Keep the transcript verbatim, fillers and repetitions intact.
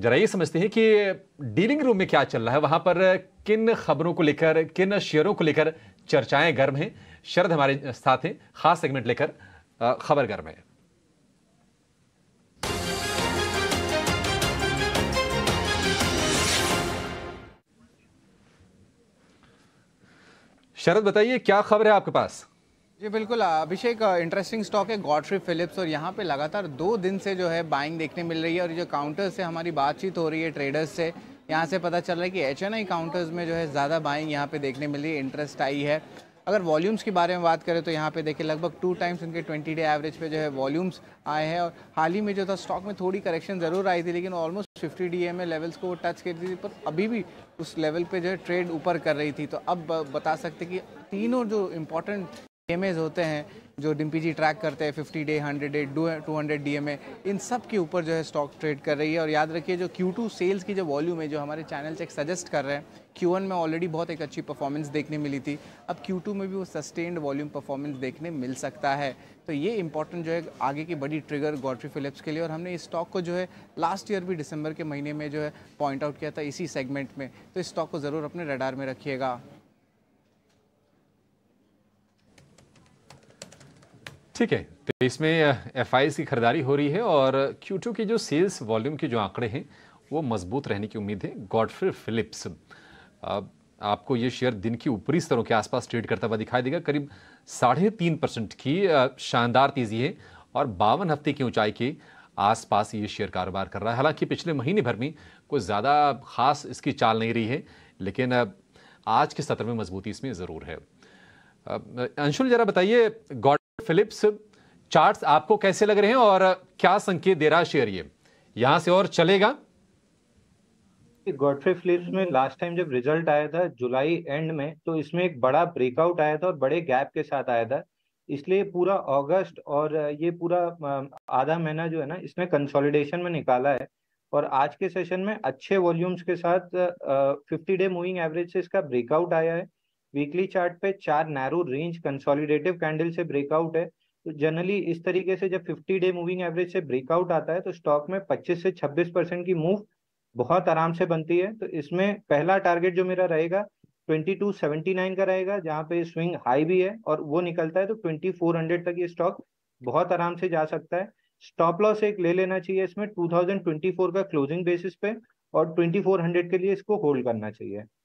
जरा ये समझते हैं कि डीलिंग रूम में क्या चल रहा है, वहां पर किन खबरों को लेकर, किन शेयरों को लेकर चर्चाएं गर्म हैं। शरद हमारे साथ हैं, खास सेगमेंट लेकर खबर गर्म है। शरद, बताइए क्या खबर है आपके पास? जी बिल्कुल अभिषेक, इंटरेस्टिंग स्टॉक है गॉडरे फिलिप्स, और यहाँ पे लगातार दो दिन से जो है बाइंग देखने मिल रही है। और जो काउंटर्स से हमारी बातचीत हो रही है ट्रेडर्स से, यहाँ से पता चल रहा है कि एच एन आई काउंटर्स में जो है ज़्यादा बाइंग यहाँ पे देखने मिल रही है, इंटरेस्ट आई है। अगर वॉल्यूम्स के बारे में बात करें तो यहाँ पे देखिए लगभग टू टाइम्स उनके ट्वेंटी डे एवरेज पे जो है वॉल्यूम्स आए हैं। और हाल ही में जो था स्टॉक में थोड़ी करेक्शन ज़रूर आई थी, लेकिन ऑलमोस्ट फिफ्टी डीएमए लेवल्स को टच कर दी थी, पर अभी भी उस लेवल पे जो है ट्रेड ऊपर कर रही थी। तो अब बता सकते कि तीनों जो इम्पोर्टेंट डीएमएज होते हैं जो डिम्पी जी ट्रैक करते हैं, fifty day, hundred day, two hundred DMA, इन सब के ऊपर जो है स्टॉक ट्रेड कर रही है। और याद रखिए जो क्यू टू सेल्स की जो वॉल्यूम है जो हमारे चैनल चेक सजेस्ट कर रहे हैं, क्यू वन में ऑलरेडी बहुत एक अच्छी परफॉर्मेंस देखने मिली थी, अब क्यू टू में भी वो सस्टेन्ड वॉल्यूम परफॉर्मेंस देखने मिल सकता है। तो ये इंपॉर्टेंट जो है आगे की बड़ी ट्रिगर गॉडरे फिलिप्स के लिए। और हमने इस स्टॉक को जो है लास्ट ईयर भी दिसंबर के महीने में जो है पॉइंट आउट किया था इसी सेगमेंट में, तो इस स्टॉक को ज़रूर अपने रडार में रखिएगा। ठीक है, तो इसमें एफआईआई की खरीदारी हो रही है और क्यू टू की जो सेल्स वॉल्यूम के जो आंकड़े हैं वो मजबूत रहने की उम्मीद है। गॉडरे फिलिप्स, आपको ये शेयर दिन की ऊपरी स्तरों के आसपास ट्रेड करता हुआ दिखाई देगा। करीब साढ़े तीन परसेंट की शानदार तेजी है और बावन हफ्ते की ऊंचाई के आसपास ये शेयर कारोबार कर रहा है। हालांकि पिछले महीने भर में कोई ज़्यादा खास इसकी चाल नहीं रही है, लेकिन आज के सत्र में मजबूती इसमें ज़रूर है। अंशुल, जरा बताइए गॉड फिलिप्स चार्ट्स आपको कैसे लग रहे हैं और क्या संकेत दे रहा है शेयर, ये यहां से और चलेगा? गॉडरे फिलिप्स में लास्ट टाइम जब रिजल्ट आया था जुलाई एंड में, तो इसमें एक बड़ा ब्रेकआउट आया था और बड़े गैप के साथ आया था, इसलिए पूरा अगस्त और ये पूरा आधा महीना जो है ना इसने कंसोलिडेशन में निकाला है। और आज के सेशन में अच्छे वॉल्यूम्स के साथ फिफ्टी डे मूविंग एवरेज से इसका ब्रेकआउट आया है। वीकली चार्ट पे चार नैरो रेंज कंसोलिडेटिव कैंडल से ब्रेकआउट है। तो जनरली इस तरीके से जब फिफ्टी डे मूविंग एवरेज से ब्रेकआउट आता है तो स्टॉक में पच्चीस से छब्बीस परसेंट की मूव बहुत आराम से बनती है। तो इसमें पहला टारगेट जो मेरा रहेगा बाईस सौ उन्यासी का रहेगा, जहाँ पे स्विंग हाई भी है और वो निकलता है तो चौबीस सौ तक ये स्टॉक बहुत आराम से जा सकता है। स्टॉप लॉस एक ले लेना चाहिए इसमें टू थाउजेंड ट्वेंटी फोर का क्लोजिंग बेसिस पे, और ट्वेंटी फोर हंड्रेड के लिए इसको होल्ड करना चाहिए।